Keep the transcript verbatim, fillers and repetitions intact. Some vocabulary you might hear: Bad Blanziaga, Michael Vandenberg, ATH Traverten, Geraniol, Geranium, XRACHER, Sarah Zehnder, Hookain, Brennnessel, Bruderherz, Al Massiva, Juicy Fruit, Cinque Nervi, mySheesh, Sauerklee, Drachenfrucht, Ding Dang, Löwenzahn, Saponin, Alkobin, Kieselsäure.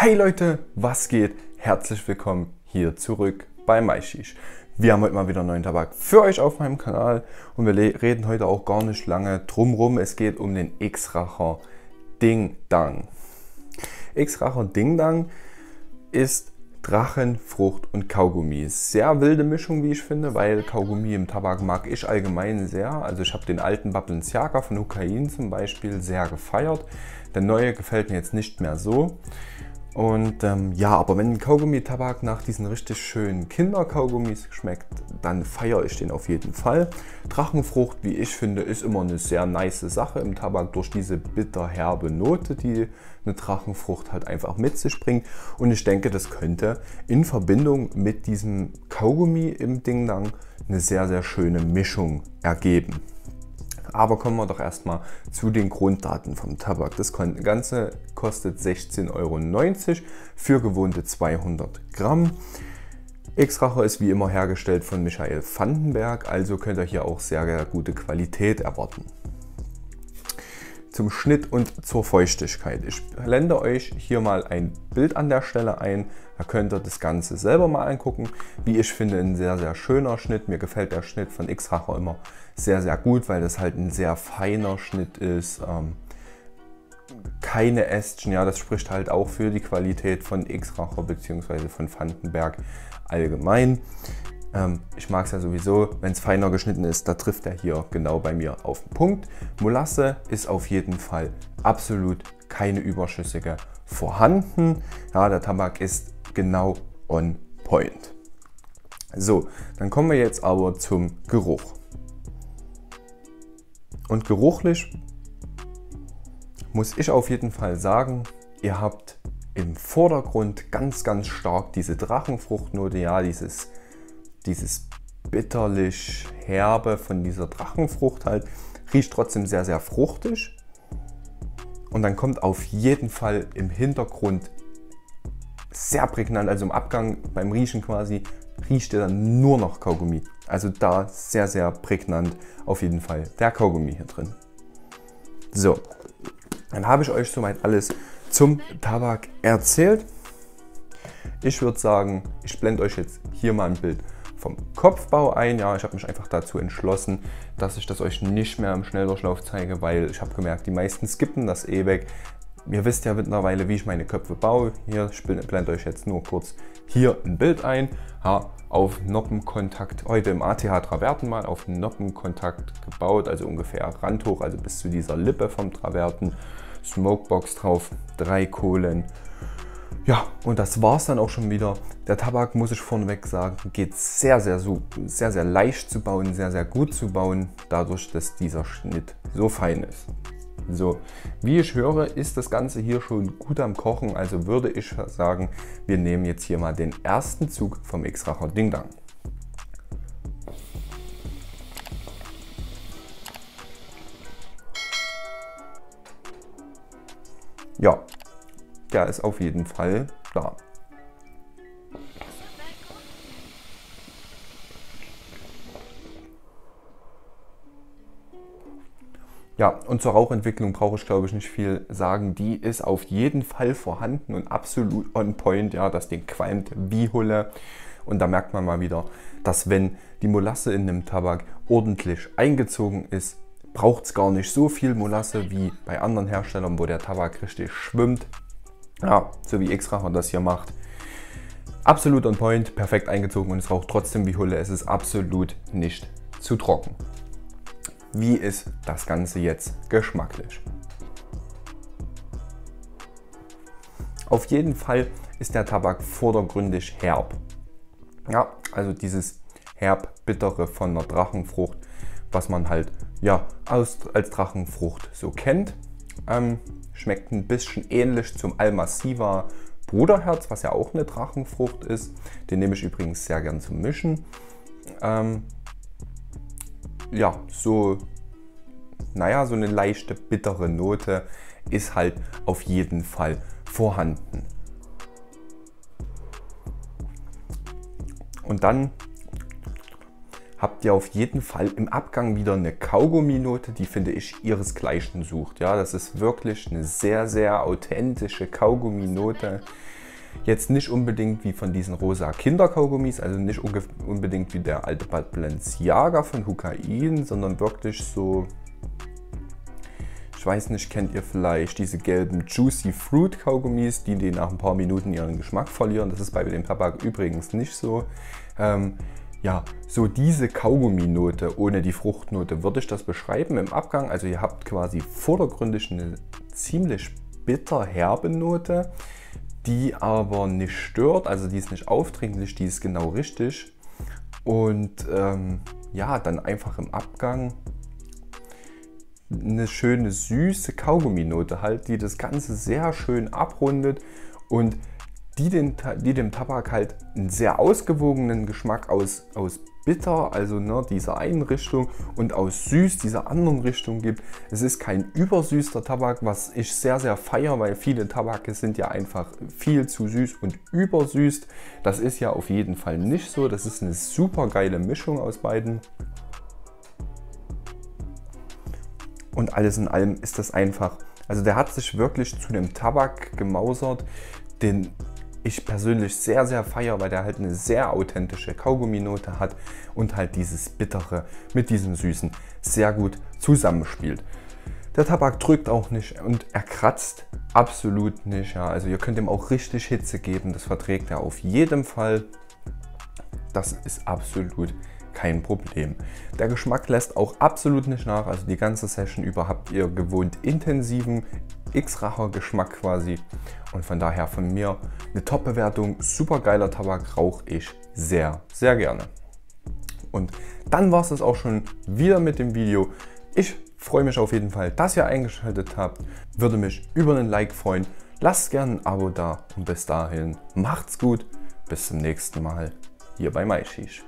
Hey Leute, was geht? Herzlich willkommen hier zurück bei mySheesh. Wir haben heute mal wieder einen neuen Tabak für euch auf meinem Kanal und wir reden heute auch gar nicht lange drumrum. Es geht um den XRACHER Ding Dang. XRACHER Ding Dang ist Drachenfrucht und Kaugummi. Sehr wilde Mischung, wie ich finde, weil Kaugummi im Tabak mag ich allgemein sehr. Also ich habe den alten Bad Blanziaga von Hookain zum Beispiel sehr gefeiert. Der neue gefällt mir jetzt nicht mehr so. Und ähm, ja, aber wenn Kaugummi-Tabak nach diesen richtig schönen Kinderkaugummis schmeckt, dann feiere ich den auf jeden Fall. Drachenfrucht, wie ich finde, ist immer eine sehr nice Sache im Tabak durch diese bitterherbe Note, die eine Drachenfrucht halt einfach mit sich bringt. Und ich denke, das könnte in Verbindung mit diesem Kaugummi im Ding Dang eine sehr, sehr schöne Mischung ergeben. Aber kommen wir doch erstmal zu den Grunddaten vom Tabak. Das Ganze kostet sechzehn Euro neunzig für gewohnte zweihundert Gramm. XRACHER ist wie immer hergestellt von Michael Vandenberg, also könnt ihr hier auch sehr, sehr gute Qualität erwarten. Zum Schnitt und zur Feuchtigkeit. Ich blende euch hier mal ein Bild an der Stelle ein. Da könnt ihr das Ganze selber mal angucken. Wie ich finde, ein sehr, sehr schöner Schnitt. Mir gefällt der Schnitt von XRACHER immer sehr, sehr gut, weil das halt ein sehr feiner Schnitt ist. Ähm, keine Ästchen, ja, das spricht halt auch für die Qualität von XRACHER bzw. von Vandenberg allgemein. Ähm, ich mag es ja sowieso, wenn es feiner geschnitten ist, da trifft er hier genau bei mir auf den Punkt. Molasse ist auf jeden Fall absolut keine überschüssige vorhanden. Ja, der Tabak ist genau on point. So, dann kommen wir jetzt aber zum Geruch. Und geruchlich muss ich auf jeden Fall sagen, ihr habt im Vordergrund ganz, ganz stark diese Drachenfruchtnote, ja, dieses dieses bitterlich herbe von dieser Drachenfrucht halt, riecht trotzdem sehr, sehr fruchtig. Und dann kommt auf jeden Fall im Hintergrund sehr prägnant, also im Abgang beim Riechen quasi, riecht ihr dann nur noch Kaugummi. Also da sehr, sehr prägnant auf jeden Fall der Kaugummi hier drin. So, dann habe ich euch soweit alles zum Tabak erzählt. Ich würde sagen, ich blende euch jetzt hier mal ein Bild vom Kopfbau ein. Ja, ich habe mich einfach dazu entschlossen, dass ich das euch nicht mehr im Schnelldurchlauf zeige, weil ich habe gemerkt, die meisten skippen das eh weg. Ihr wisst ja mittlerweile, wie ich meine Köpfe baue. Hier, ich blende euch jetzt nur kurz hier ein Bild ein. Ja, auf Noppenkontakt, heute im A T H Traverten mal auf Noppenkontakt gebaut, also ungefähr randhoch, also bis zu dieser Lippe vom Traverten. Smokebox drauf, drei Kohlen. Ja, und das war es dann auch schon wieder. Der Tabak, muss ich vorneweg sagen, geht sehr, sehr, sehr, sehr leicht zu bauen, sehr, sehr gut zu bauen, dadurch, dass dieser Schnitt so fein ist. So, wie ich höre, ist das Ganze hier schon gut am Kochen, also würde ich sagen, wir nehmen jetzt hier mal den ersten Zug vom XRACHER Ding Dang. Ja, der ist auf jeden Fall da. Ja, und zur Rauchentwicklung brauche ich, glaube ich, nicht viel sagen. Die ist auf jeden Fall vorhanden und absolut on point. Ja, das Ding qualmt wie Hulle. Und da merkt man mal wieder, dass wenn die Molasse in dem Tabak ordentlich eingezogen ist, braucht es gar nicht so viel Molasse wie bei anderen Herstellern, wo der Tabak richtig schwimmt. Ja, so wie XRACHER das hier macht. Absolut on point, perfekt eingezogen und es raucht trotzdem wie Hulle. Es ist absolut nicht zu trocken. Wie ist das Ganze jetzt geschmacklich? Auf jeden Fall ist der Tabak vordergründig herb. Ja, also dieses herb-bittere von der Drachenfrucht, was man halt ja aus, als Drachenfrucht so kennt. Ähm, schmeckt ein bisschen ähnlich zum Al Massiva Bruderherz, was ja auch eine Drachenfrucht ist. Den nehme ich übrigens sehr gern zum Mischen. Ähm, Ja, so, naja, so eine leichte, bittere Note ist halt auf jeden Fall vorhanden. Und dann habt ihr auf jeden Fall im Abgang wieder eine Kaugummi-Note, die, finde ich, ihresgleichen sucht. Ja, das ist wirklich eine sehr, sehr authentische Kaugummi-Note. Jetzt nicht unbedingt wie von diesen rosa Kinderkaugummis, also nicht unbedingt wie der alte Bad Blanziaga von Hookain, sondern wirklich so, ich weiß nicht, kennt ihr vielleicht diese gelben Juicy Fruit Kaugummis, die, die nach ein paar Minuten ihren Geschmack verlieren. Das ist bei dem Tabak übrigens nicht so. Ähm, ja, so diese Kaugummi-Note ohne die Fruchtnote würde ich das beschreiben im Abgang. Also ihr habt quasi vordergründig eine ziemlich bitter-herbe Note, die aber nicht stört, also die ist nicht aufdringlich, die ist genau richtig. Und ähm, ja, dann einfach im Abgang eine schöne süße Kaugummi-Note halt, die das Ganze sehr schön abrundet und die, den, die dem Tabak halt einen sehr ausgewogenen Geschmack aus, aus bitter, also ne, dieser einen Richtung, und aus süß dieser anderen Richtung gibt. Es ist kein übersüßter Tabak, was ich sehr, sehr feiere, weil viele Tabake sind ja einfach viel zu süß und übersüßt. Das ist ja auf jeden Fall nicht so. Das ist eine super geile Mischung aus beiden. Und alles in allem ist das einfach, also der hat sich wirklich zu dem Tabak gemausert, den ich persönlich sehr, sehr feiere, weil der halt eine sehr authentische Kaugummi-Note hat und halt dieses Bittere mit diesem Süßen sehr gut zusammenspielt. Der Tabak drückt auch nicht und er kratzt absolut nicht. Ja. Also ihr könnt ihm auch richtig Hitze geben, das verträgt er auf jeden Fall. Das ist absolut kein Problem. Der Geschmack lässt auch absolut nicht nach. Also die ganze Session über habt ihr gewohnt intensiven X-Racher-Geschmack quasi. Und von daher von mir eine Top-Bewertung. Super geiler Tabak, rauche ich sehr, sehr gerne. Und dann war es das auch schon wieder mit dem Video. Ich freue mich auf jeden Fall, dass ihr eingeschaltet habt. Würde mich über einen Like freuen. Lasst gerne ein Abo da. Und bis dahin macht's gut. Bis zum nächsten Mal hier bei mySheesh.